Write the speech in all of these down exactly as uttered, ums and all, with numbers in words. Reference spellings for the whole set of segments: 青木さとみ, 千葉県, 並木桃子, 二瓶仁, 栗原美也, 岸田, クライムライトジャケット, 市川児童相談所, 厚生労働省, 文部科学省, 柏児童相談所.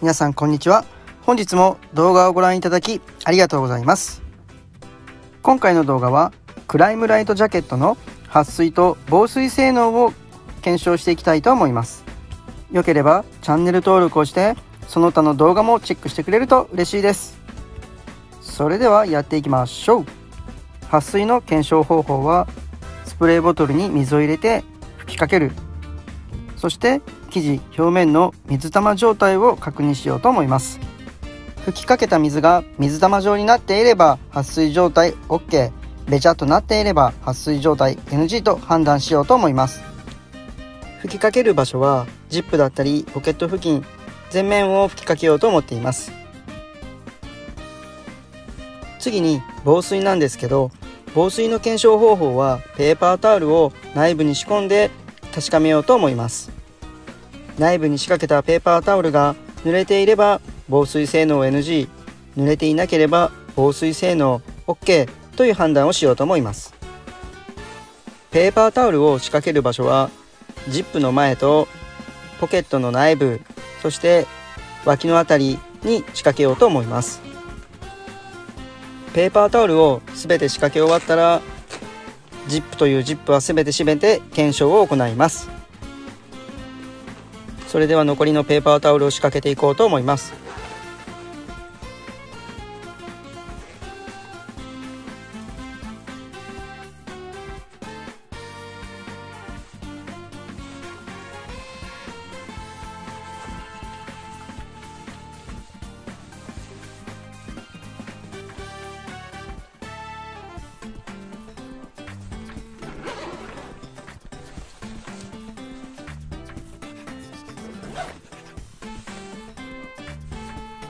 皆さんこんにちは。本日も動画をご覧いただきありがとうございます。今回の動画はクライムライトジャケットの撥水と防水性能を検証していきたいと思います。よければチャンネル登録をしてその他の動画もチェックしてくれると嬉しいです。それではやっていきましょう。撥水の検証方法はスプレーボトルに水を入れて吹きかける、そして生地表面の水玉状態を確認しようと思います。吹きかけた水が水玉状になっていれば撥水状態 オーケー、 べちゃっとなっていれば撥水状態 エヌジー と判断しようと思います。吹きかける場所はジップだったりポケット付近全面を吹きかけようと思っています。次に防水なんですけど、防水の検証方法はペーパータオルを内部に仕込んで確かめようと思います。内部に仕掛けたペーパータオルが濡れていれば防水性能 エヌジー、 濡れていなければ防水性能 オーケー という判断をしようと思います。ペーパータオルを仕掛ける場所はジップの前とポケットの内部、そして脇のあたりに仕掛けようと思います。ペーパータオルを全て仕掛け終わったらジップというジップは全て閉めて検証を行います。それでは残りのペーパータオルを仕掛けていこうと思います。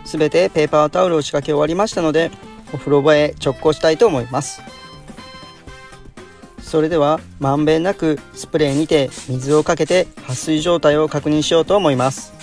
すべてペーパータオルを仕掛け終わりましたので、お風呂場へ直行したいと思います。それではまんべんなくスプレーにて水をかけて撥水状態を確認しようと思います。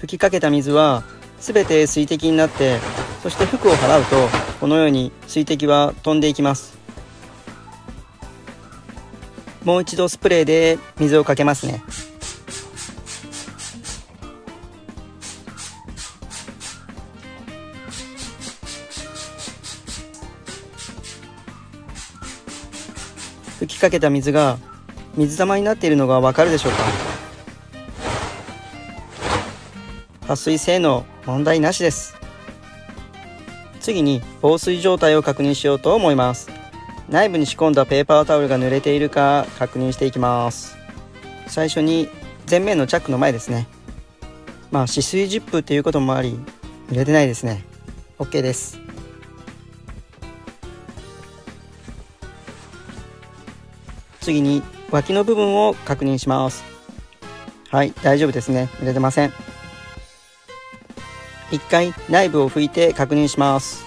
吹きかけた水は全て水滴になって、そして服を払うとこのように水滴は飛んでいきます。もう一度スプレーで水をかけますね。吹きかけた水が水玉になっているのがわかるでしょうか。撥水性能問題なしです。次に防水状態を確認しようと思います。内部に仕込んだペーパータオルが濡れているか確認していきます。最初に前面のチャックの前ですね。まあ止水ジップということもあり濡れてないですね。 オーケー です。次に脇の部分を確認します。はい、大丈夫ですね。濡れてません。一回内部を拭いて確認します。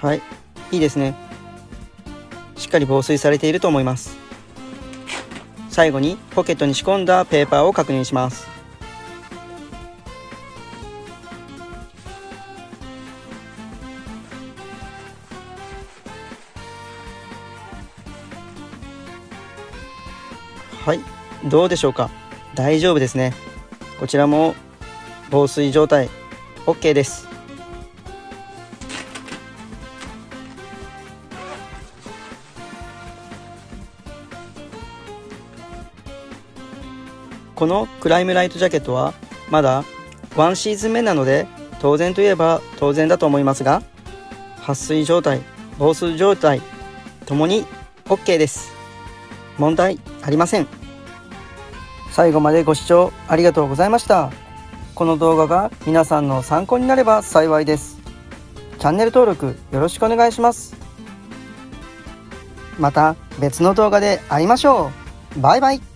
はい、いいですね。しっかり防水されていると思います。最後にポケットに仕込んだペーパーを確認します。はい、どうでしょうか。大丈夫ですね。こちらも防水状態 オーケー です。このクライムライトジャケットはまだワンシーズン目なので当然といえば当然だと思いますが、撥水状態防水状態ともに オーケー です。問題ありません。最後までご視聴ありがとうございました。この動画が皆さんの参考になれば幸いです。チャンネル登録よろしくお願いします。また別の動画で会いましょう。バイバイ。